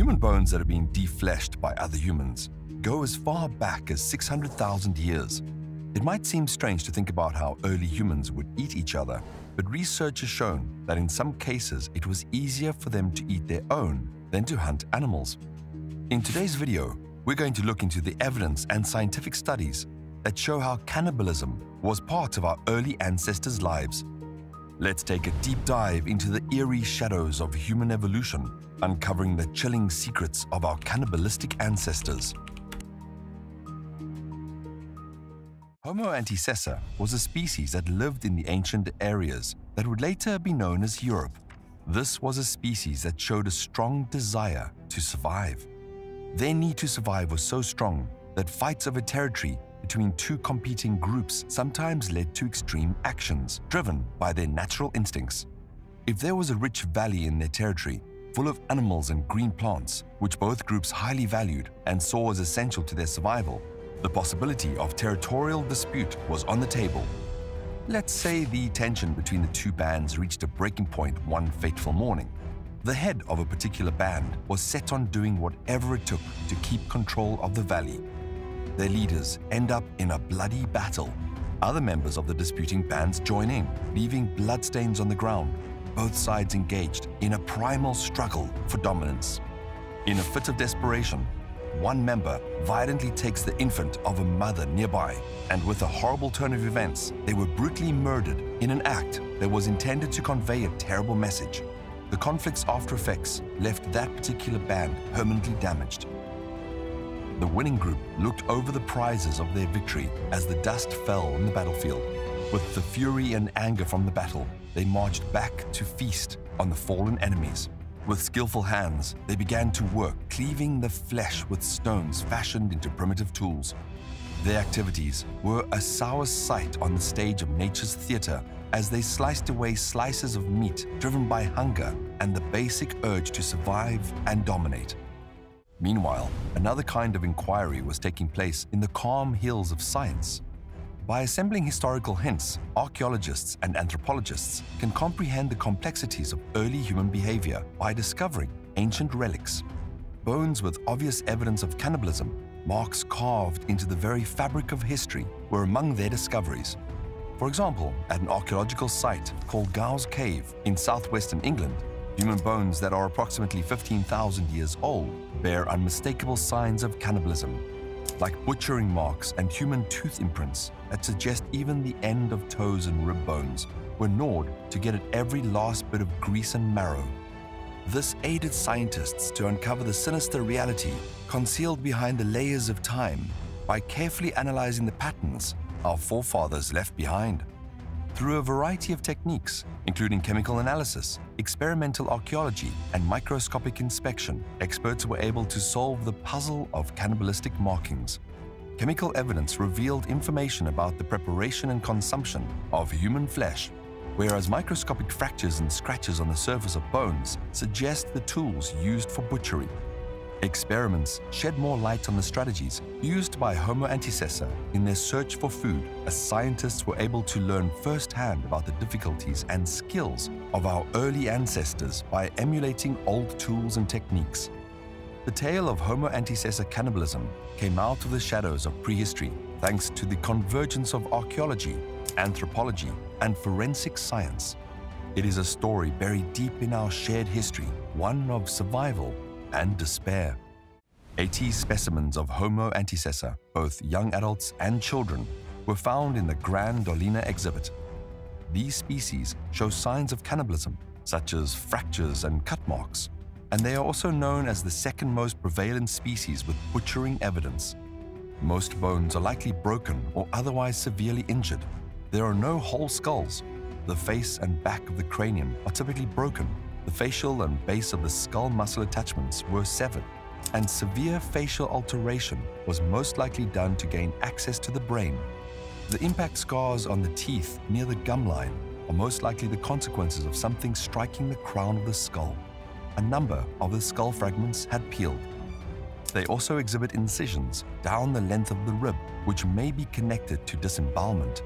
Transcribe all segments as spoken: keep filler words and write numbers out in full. Human bones that are being defleshed by other humans go as far back as six hundred thousand years. It might seem strange to think about how early humans would eat each other, but research has shown that in some cases it was easier for them to eat their own than to hunt animals. In today's video, we're going to look into the evidence and scientific studies that show how cannibalism was part of our early ancestors' lives. Let's take a deep dive into the eerie shadows of human evolution, uncovering the chilling secrets of our cannibalistic ancestors. Homo antecessor was a species that lived in the ancient areas that would later be known as Europe. This was a species that showed a strong desire to survive. Their need to survive was so strong that fights over territory between two competing groups sometimes led to extreme actions, driven by their natural instincts. If there was a rich valley in their territory, full of animals and green plants, which both groups highly valued and saw as essential to their survival, the possibility of territorial dispute was on the table. Let's say the tension between the two bands reached a breaking point one fateful morning. The head of a particular band was set on doing whatever it took to keep control of the valley. Their leaders end up in a bloody battle. Other members of the disputing bands join in, leaving bloodstains on the ground. Both sides engaged in a primal struggle for dominance. In a fit of desperation, one member violently takes the infant of a mother nearby, and with a horrible turn of events, they were brutally murdered in an act that was intended to convey a terrible message. The conflict's after effects left that particular band permanently damaged. The winning group looked over the prizes of their victory as the dust fell on the battlefield. With the fury and anger from the battle, they marched back to feast on the fallen enemies. With skillful hands, they began to work, cleaving the flesh with stones fashioned into primitive tools. Their activities were a sour sight on the stage of nature's theater, as they sliced away slices of meat driven by hunger and the basic urge to survive and dominate. Meanwhile, another kind of inquiry was taking place in the calm hills of science. By assembling historical hints, archaeologists and anthropologists can comprehend the complexities of early human behavior by discovering ancient relics. Bones with obvious evidence of cannibalism, marks carved into the very fabric of history, were among their discoveries. For example, at an archaeological site called Gough's Cave in southwestern England, human bones that are approximately fifteen thousand years old bear unmistakable signs of cannibalism, like butchering marks and human tooth imprints that suggest even the end of toes and rib bones were gnawed to get at every last bit of grease and marrow. This aided scientists to uncover the sinister reality concealed behind the layers of time by carefully analyzing the patterns our forefathers left behind. Through a variety of techniques, including chemical analysis, experimental archaeology, and microscopic inspection, experts were able to solve the puzzle of cannibalistic markings. Chemical evidence revealed information about the preparation and consumption of human flesh, whereas microscopic fractures and scratches on the surface of bones suggest the tools used for butchery. Experiments shed more light on the strategies used by Homo antecessor in their search for food, as scientists were able to learn firsthand about the difficulties and skills of our early ancestors by emulating old tools and techniques. The tale of Homo antecessor cannibalism came out of the shadows of prehistory thanks to the convergence of archaeology, anthropology, and forensic science. It is a story buried deep in our shared history, one of survival and despair. eighty specimens of Homo antecessor, both young adults and children, were found in the Grand Dolina exhibit. These species show signs of cannibalism, such as fractures and cut marks, and they are also known as the second most prevalent species with butchering evidence. Most bones are likely broken or otherwise severely injured. There are no whole skulls. The face and back of the cranium are typically broken. The facial and base of the skull muscle attachments were severed, and severe facial alteration was most likely done to gain access to the brain. The impact scars on the teeth near the gum line are most likely the consequences of something striking the crown of the skull. A number of the skull fragments had peeled. They also exhibit incisions down the length of the rib, which may be connected to disembowelment,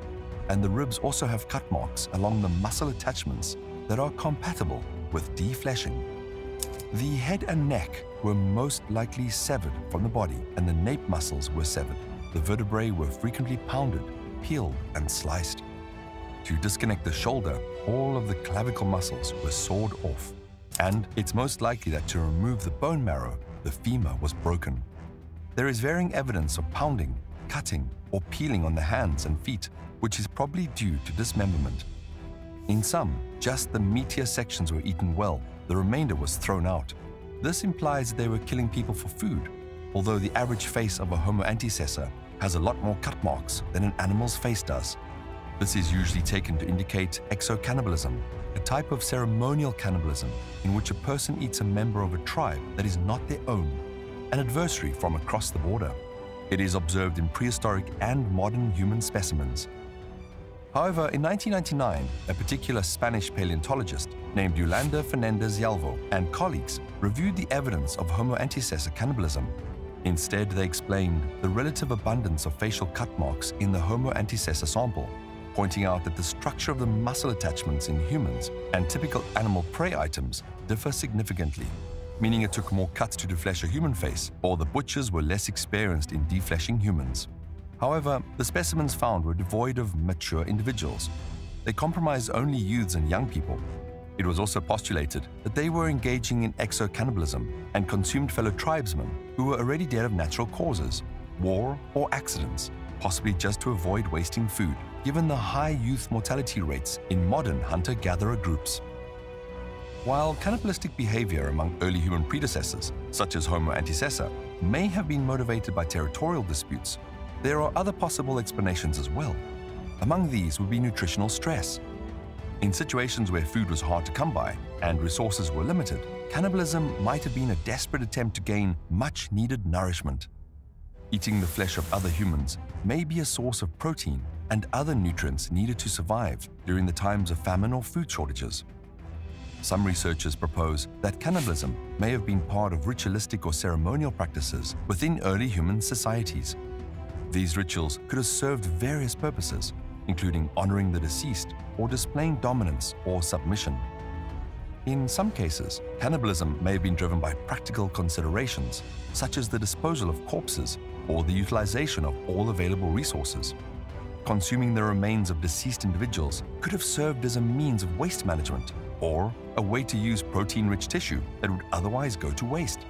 and the ribs also have cut marks along the muscle attachments that are compatible with defleshing. The head and neck were most likely severed from the body, and the nape muscles were severed. The vertebrae were frequently pounded, peeled, and sliced. To disconnect the shoulder, all of the clavicle muscles were sawed off, and it's most likely that to remove the bone marrow, the femur was broken. There is varying evidence of pounding, cutting, or peeling on the hands and feet, which is probably due to dismemberment. In some, just the meatier sections were eaten well, the remainder was thrown out. This implies they were killing people for food, although the average face of a Homo antecessor has a lot more cut marks than an animal's face does. This is usually taken to indicate exocannibalism, a type of ceremonial cannibalism in which a person eats a member of a tribe that is not their own, an adversary from across the border. It is observed in prehistoric and modern human specimens. However, in nineteen ninety-nine, a particular Spanish paleontologist named Yolanda Fernandez-Yalvo and colleagues reviewed the evidence of Homo antecessor cannibalism. Instead, they explained the relative abundance of facial cut marks in the Homo antecessor sample, pointing out that the structure of the muscle attachments in humans and typical animal prey items differ significantly, meaning it took more cuts to deflesh a human face, or the butchers were less experienced in defleshing humans. However, the specimens found were devoid of mature individuals. They comprised only youths and young people. It was also postulated that they were engaging in exocannibalism and consumed fellow tribesmen who were already dead of natural causes, war or accidents, possibly just to avoid wasting food, given the high youth mortality rates in modern hunter-gatherer groups. While cannibalistic behavior among early human predecessors, such as Homo antecessor, may have been motivated by territorial disputes, there are other possible explanations as well. Among these would be nutritional stress. In situations where food was hard to come by and resources were limited, cannibalism might have been a desperate attempt to gain much-needed nourishment. Eating the flesh of other humans may be a source of protein and other nutrients needed to survive during the times of famine or food shortages. Some researchers propose that cannibalism may have been part of ritualistic or ceremonial practices within early human societies. These rituals could have served various purposes, including honoring the deceased or displaying dominance or submission. In some cases, cannibalism may have been driven by practical considerations, such as the disposal of corpses or the utilization of all available resources. Consuming the remains of deceased individuals could have served as a means of waste management or a way to use protein-rich tissue that would otherwise go to waste.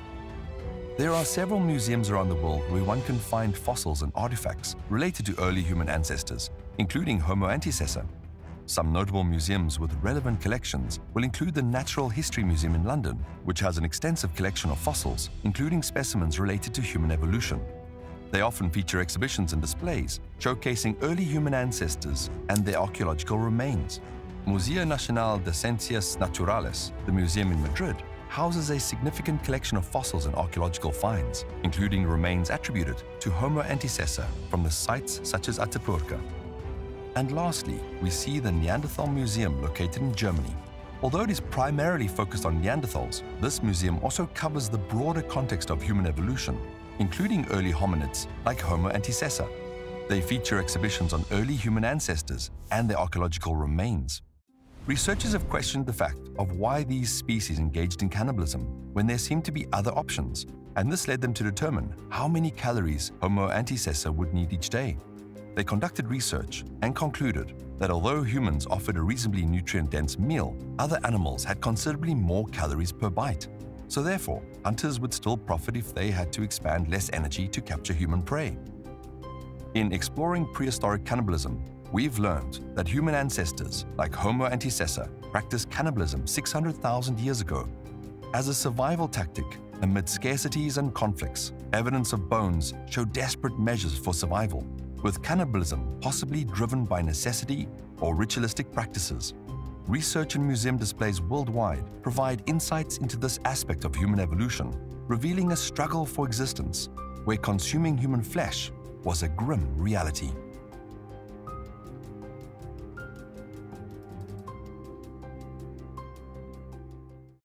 There are several museums around the world where one can find fossils and artifacts related to early human ancestors, including Homo antecessor. Some notable museums with relevant collections will include the Natural History Museum in London, which has an extensive collection of fossils, including specimens related to human evolution. They often feature exhibitions and displays showcasing early human ancestors and their archaeological remains. Museo Nacional de Ciencias Naturales, the museum in Madrid, houses a significant collection of fossils and archaeological finds, including remains attributed to Homo antecessor from the sites such as Atapuerca. And lastly, we see the Neanderthal Museum located in Germany. Although it is primarily focused on Neanderthals, this museum also covers the broader context of human evolution, including early hominids like Homo antecessor. They feature exhibitions on early human ancestors and their archaeological remains. Researchers have questioned the fact of why these species engaged in cannibalism when there seemed to be other options, and this led them to determine how many calories Homo antecessor would need each day. They conducted research and concluded that although humans offered a reasonably nutrient-dense meal, other animals had considerably more calories per bite. So therefore, hunters would still profit if they had to expend less energy to capture human prey. In exploring prehistoric cannibalism, we've learned that human ancestors, like Homo antecessor, practiced cannibalism six hundred thousand years ago as a survival tactic amid scarcities and conflicts. Evidence of bones show desperate measures for survival, with cannibalism possibly driven by necessity or ritualistic practices. Research and museum displays worldwide provide insights into this aspect of human evolution, revealing a struggle for existence where consuming human flesh was a grim reality.